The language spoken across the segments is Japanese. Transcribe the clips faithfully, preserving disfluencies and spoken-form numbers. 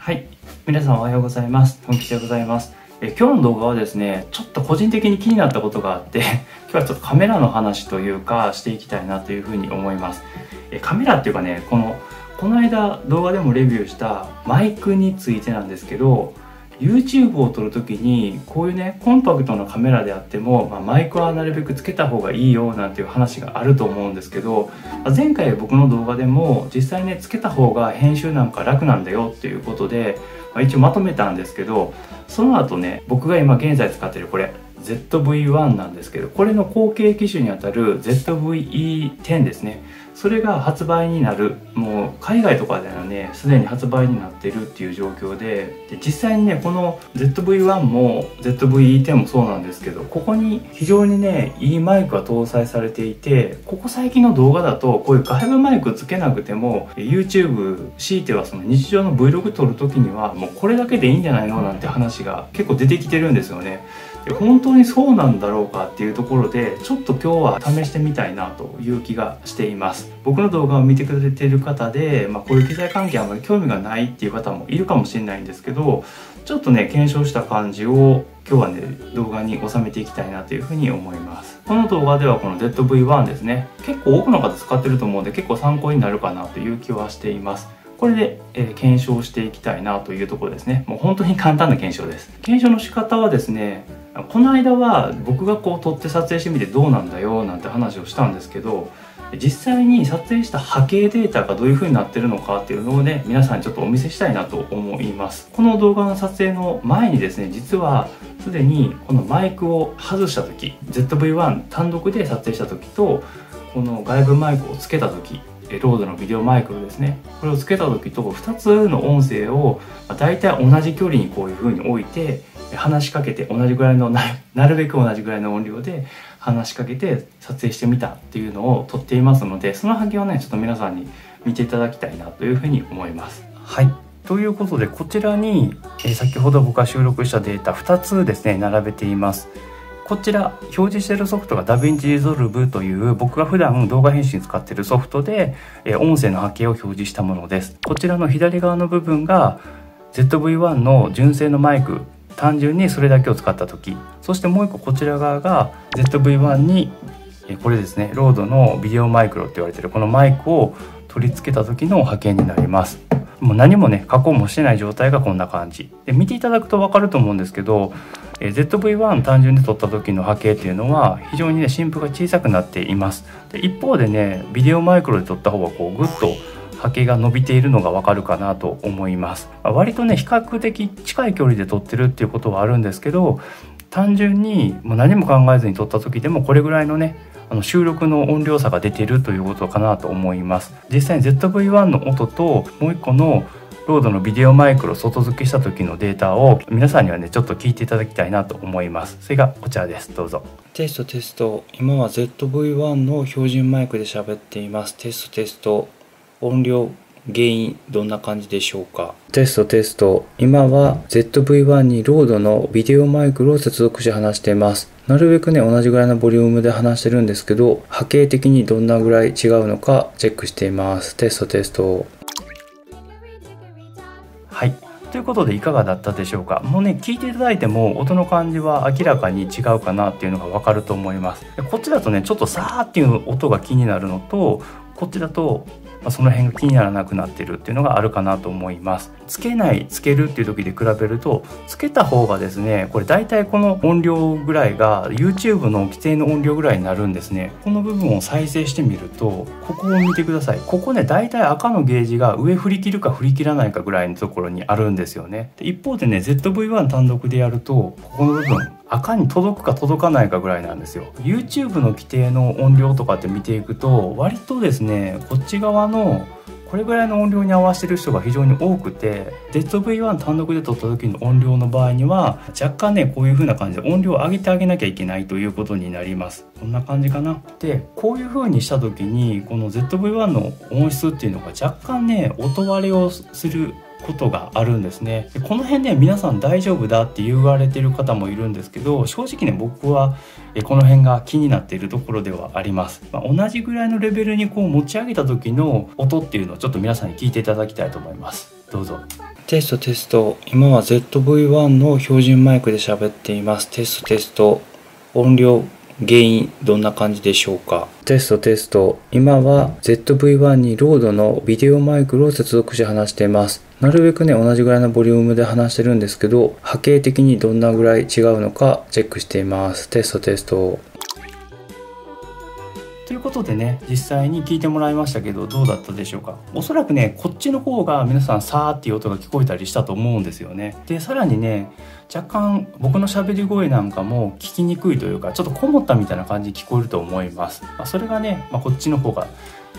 はい、皆さんおはようございます。とん吉でございます。え今日の動画はですね、ちょっと個人的に気になったことがあって、今日はちょっとカメラの話というかしていきたいなというふうに思います。えカメラっていうかね、このこの間動画でもレビューしたマイクについてなんですけど、 YouTube を撮る時にこういうねコンパクトなカメラであっても、まあ、マイクはなるべくつけた方がいいよなんていう話があると思うんですけど、前回僕の動画でも実際ねつけた方が編集なんか楽なんだよっていうことで、まあ、一応まとめたんですけど、その後ね僕が今現在使ってるこれ ゼットブイワン なんですけど、これの後継機種にあたる ゼットブイイーテン ですね。それが発売になる、もう海外とかではねすでに発売になってるっていう状況 で, で実際にねこの ゼットブイワン も ゼットブイイーテン もそうなんですけど、ここに非常にねいいマイクが搭載されていて、ここ最近の動画だとこういう外部マイクつけなくても YouTube 強いてはその日常の Vlog 撮る時にはもうこれだけでいいんじゃないのなんて話が結構出てきてるんですよね。で本当にそうなんだろうかっていうところで、ちょっと今日は試してみたいなという気がしています。僕の動画を見てくれている方で、まあ、こういう機材関係あまり興味がないっていう方もいるかもしれないんですけど、ちょっとね検証した感じを今日はね動画に収めていきたいなというふうに思います。この動画ではこの ゼットブイワン ですね、結構多くの方使ってると思うので結構参考になるかなという気はしています。これで、えー、検証していきたいなというところですね。もう本当に簡単な検証です。検証の仕方はですね、この間は僕がこう撮って撮影してみてどうなんだよなんて話をしたんですけど、実際に撮影した波形データがどういう風になってるのかっていうのをね皆さんにちょっとお見せしたいなと思います。この動画の撮影の前にですね、実はすでにこのマイクを外した時、 ゼットブイワン 単独で撮影した時とこの外部マイクをつけた時、ロードのビデオマイクをですね、これをつけた時とふたつの音声をだいたい同じ距離にこういう風に置いて話しかけて、同じぐらいのなる、なるべく同じぐらいの音量で話しかけて撮影してみたっていうのを撮っていますので、その波形をねちょっと皆さんに見ていただきたいなというふうに思います。はい、ということでこちらに、えー、先ほど僕が収録したデータふたつですね並べています。こちら表示しているソフトがダヴィンチリゾルブという僕が普段動画編集に使っているソフトで、えー、音声の波形を表示したものです。こちらの左側の部分が ゼットブイワン の純正のマイク、単純にそれだけを使った時、そしてもう一個こちら側が ゼットブイワン にこれですね、ロードのビデオマイクロって言われてるこのマイクを取り付けた時の波形になります。もう何もね加工もしてない状態がこんな感じで、見ていただくと分かると思うんですけど、 ゼットブイワン 単純で撮った時の波形っていうのは非常にね振幅が小さくなっています。で一方でねビデオマイクロで撮った方はこうグッと波形が伸びているのがわかるかなと思います。割とね比較的近い距離で撮ってるっていうことはあるんですけど、単純にもう何も考えずに撮った時でもこれぐらいのねあの収録の音量差が出てるということかなと思います。実際に ゼットブイワン の音ともう一個のロードのビデオマイクロ外付けした時のデータを皆さんにはねちょっと聞いていただきたいなと思います。それがこちらです。どうぞ。テストテスト、今は ゼットブイワン の標準マイクで喋っています。テストテスト、音量原因どんな感じでしょうか。テストテスト、今は ゼットブイワン にロードのビデオマイクロを接続して話しています。なるべくね同じぐらいのボリュームで話してるんですけど、波形的にどんなぐらい違うのかチェックしています。テストテスト。はい、ということでいかがだったでしょうか。もうね聞いていただいても音の感じは明らかに違うかなっていうのが分かると思います。こっちだとねちょっとサーっていう音が気になるのと、こっちだとその辺が気にならなくなってるっていうのがあるかなと思います。つけないつけるっていう時で比べると、つけた方がですねこれ大体この音量ぐらいが YouTube の規定の音量ぐらいになるんですね。この部分を再生してみると、ここを見てください。ここね大体赤のゲージが上振り切るか振り切らないかぐらいのところにあるんですよね。で一方でね ゼットブイワン 単独でやるとここの部分赤に届くか届かないかぐらいなんですよ。 YouTube の規定の音量とかって見ていくと、割とですねこっち側のこれぐらいの音量に合わせてる人が非常に多くて、 ゼットブイワン 単独で撮った時の音量の場合には若干ねこういう風な感じで音量を上げてあげなきゃいけないということになります。こんな感じかな。でこういう風にした時にこの ゼットブイワン の音質っていうのが若干ね音割れをすることがあるんですね。でこの辺ね皆さん大丈夫だって言われてる方もいるんですけど、正直ね僕はこの辺が気になっているところではあります。まあ、同じぐらいのレベルにこう持ち上げた時の音っていうのをちょっと皆さんに聞いていただきたいと思います。どうぞ。テストテスト。今は ゼットブイワン の標準マイクで喋っています。テストテスト。音量、ゲイン、どんな感じでしょうか。テストテスト。今は ゼットブイワン にロードのビデオマイクを接続して話しています。なるべくね、同じぐらいのボリュームで話してるんですけど、波形的にどんなぐらい違うのかチェックしています。テストテスト。ということでね、実際に聞いてもらいましたけど、どうだったでしょうか。おそらくね、こっちの方が皆さんさーっていう音が聞こえたりしたと思うんですよね。で、さらにね、若干僕の喋り声なんかも聞きにくいというか、ちょっとこもったみたいな感じに聞こえると思います。まあ、それがね、まあ、こっちの方が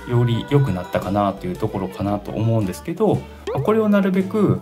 より良くなったかなというところかなと思うんですけど、これをなるべく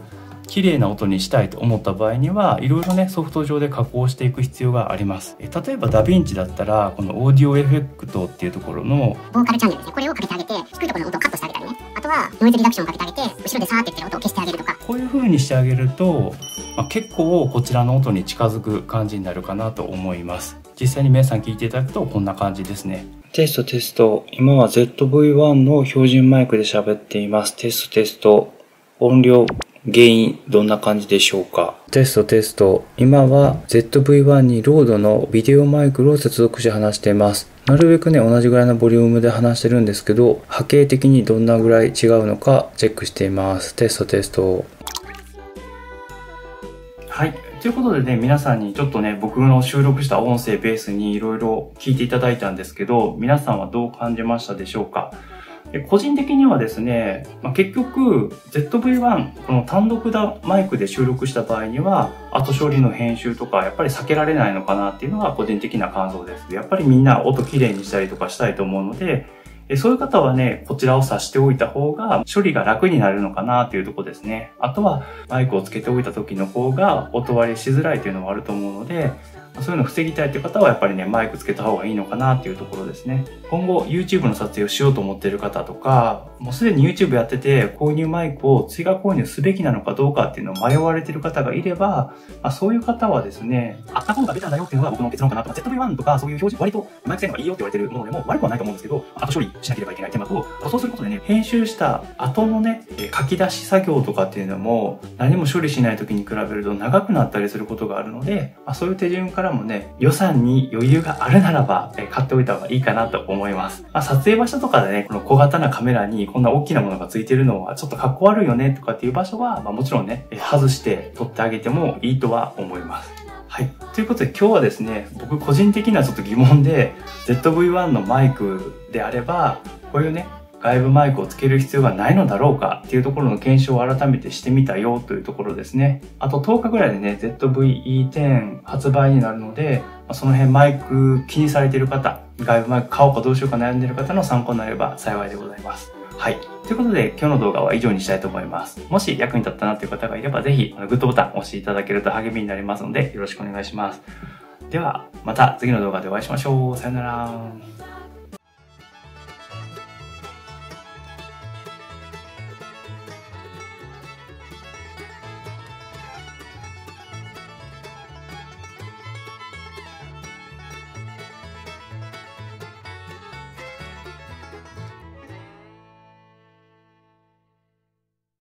綺麗な音にしたいと思った場合には、いろいろねソフト上で加工していく必要があります。え例えばダヴィンチだったら、このオーディオエフェクトっていうところのボーカルチャンネルですね、これをかけてあげて、低いところの音をカットしてあげたりね、あとはノイズリダクションをかけてあげて、後ろでサーって言ってる音を消してあげるとか、こういう風にしてあげると、まあ、結構こちらの音に近づく感じになるかなと思います。実際に皆さん聞いていただくとこんな感じですね。テストテスト。今は ゼットブイワン の標準マイクで喋っています。テストテスト。音量、ゲイン、どんな感じでしょうか。テストテスト。今は ゼットブイワン にロードのビデオマイクを接続して話しています。なるべくね、同じぐらいのボリュームで話してるんですけど、波形的にどんなぐらい違うのかチェックしています。テストテスト。はい。ということでね、皆さんにちょっとね、僕の収録した音声ベースにいろいろ聞いていただいたんですけど、皆さんはどう感じましたでしょうか。個人的にはですね、まあ、結局 ゼットブイワン この単独マイクで収録した場合には後処理の編集とかやっぱり避けられないのかなっていうのが個人的な感想です。やっぱりみんな音きれいにしたりとかしたいと思うので、そういう方はね、こちらを挿しておいた方が処理が楽になるのかなっていうところですね。あとはマイクをつけておいた時の方が音割れしづらいというのもあると思うので、そういうのを防ぎたいという方はやっぱりね、マイクつけた方がいいのかなっていうところですね。今後 YouTube の撮影をしようと思っている方とか、もうすでに YouTube やってて購入マイクを追加購入すべきなのかどうかっていうのを迷われている方がいれば、まあ、そういう方はですね、あった方がベターだよっていうのが僕の結論かなと。ゼットブイワン とかそういう表示、割とマイク性能がいいよって言われてるものでも悪くはないと思うんですけど、後処理しなければいけない点だと、そうすることでね、編集した後のね、書き出し作業とかっていうのも何も処理しない時に比べると長くなったりすることがあるので、まあ、そういう手順からもね、予算に余裕があるならば買っておいた方がいいかなと思います。まあ、撮影場所とかでね、この小型なカメラにこんな大きなものがついてるのはちょっとかっこ悪いよねとかっていう場所は、まあ、もちろんね、外して撮ってあげてもいいとは思います。はい。ということで今日はですね、僕個人的なちょっと疑問で、ゼットブイワン のマイクであれば、こういうね、外部マイクをつける必要がないのだろうかっていうところの検証を改めてしてみたよというところですね。あととおかぐらいでね、ゼットブイイーテン 発売になるので、その辺マイク気にされている方、外部マイク買おうかどうしようか悩んでいる方の参考になれば幸いでございます。はい。ということで今日の動画は以上にしたいと思います。もし役に立ったなという方がいれば、ぜひグッドボタンを押していただけると励みになりますのでよろしくお願いします。ではまた次の動画でお会いしましょう。さよなら。